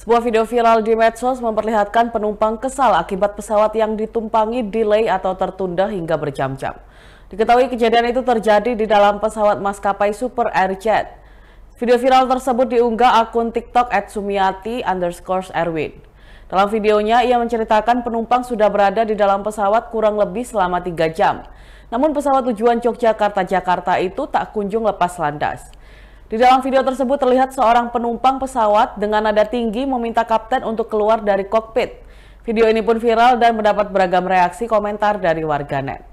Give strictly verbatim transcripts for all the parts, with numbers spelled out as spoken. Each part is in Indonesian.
Sebuah video viral di medsos memperlihatkan penumpang kesal akibat pesawat yang ditumpangi delay atau tertunda hingga berjam-jam. Diketahui kejadian itu terjadi di dalam pesawat maskapai Super Air Jet. Video viral tersebut diunggah akun TikTok et sumiati underscore erwin. Dalam videonya, ia menceritakan penumpang sudah berada di dalam pesawat kurang lebih selama tiga jam. Namun pesawat tujuan Yogyakarta-Jakarta itu tak kunjung lepas landas. Di dalam video tersebut terlihat seorang penumpang pesawat dengan nada tinggi meminta kapten untuk keluar dari kokpit. Video ini pun viral dan mendapat beragam reaksi komentar dari warganet.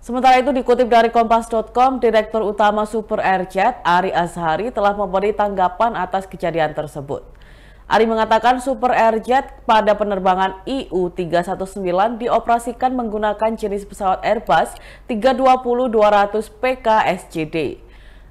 Sementara itu dikutip dari kompas titik com, Direktur Utama Super Air Jet, Ari Azhari, telah memberi tanggapan atas kejadian tersebut. Ari mengatakan Super Air Jet pada penerbangan I U tiga satu sembilan dioperasikan menggunakan jenis pesawat Airbus tiga dua nol dua ratus P K S J D.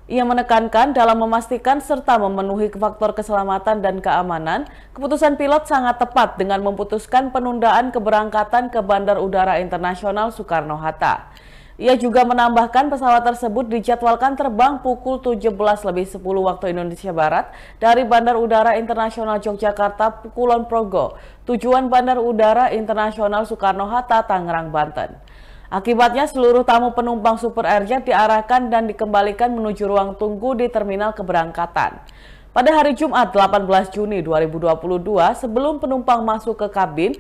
Ia menekankan dalam memastikan serta memenuhi faktor keselamatan dan keamanan, keputusan pilot sangat tepat dengan memutuskan penundaan keberangkatan ke Bandar Udara Internasional Soekarno-Hatta. Ia juga menambahkan pesawat tersebut dijadwalkan terbang pukul tujuh belas lebih sepuluh waktu Indonesia Barat dari Bandar Udara Internasional Yogyakarta Kulon Progo, tujuan Bandar Udara Internasional Soekarno-Hatta, Tangerang, Banten. Akibatnya seluruh tamu penumpang Super Air Jet diarahkan dan dikembalikan menuju ruang tunggu di terminal keberangkatan. Pada hari Jumat delapan belas Juni dua ribu dua puluh dua, sebelum penumpang masuk ke kabin,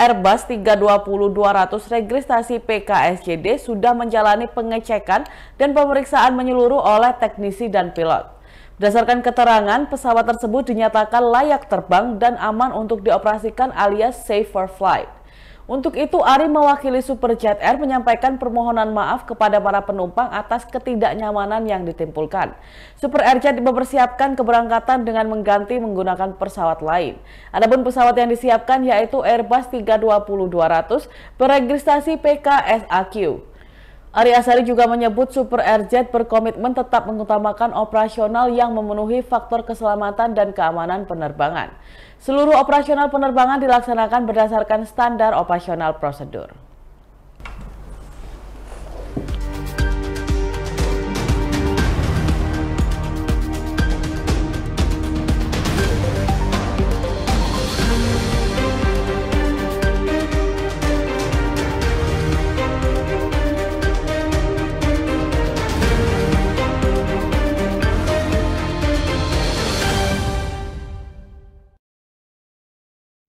Airbus tiga dua nol dua ratus registrasi P K S J D sudah menjalani pengecekan dan pemeriksaan menyeluruh oleh teknisi dan pilot. Berdasarkan keterangan, pesawat tersebut dinyatakan layak terbang dan aman untuk dioperasikan alias safe for flight. Untuk itu, Ari mewakili Super Jet Air menyampaikan permohonan maaf kepada para penumpang atas ketidaknyamanan yang ditimbulkan. Super Air Jet mempersiapkan keberangkatan dengan mengganti menggunakan pesawat lain. Adapun pesawat yang disiapkan yaitu Airbus tiga dua nol dua ratus beregistrasi P K S A Q. Ari Azhari juga menyebut Super Air Jet berkomitmen tetap mengutamakan operasional yang memenuhi faktor keselamatan dan keamanan penerbangan. Seluruh operasional penerbangan dilaksanakan berdasarkan standar operasional prosedur.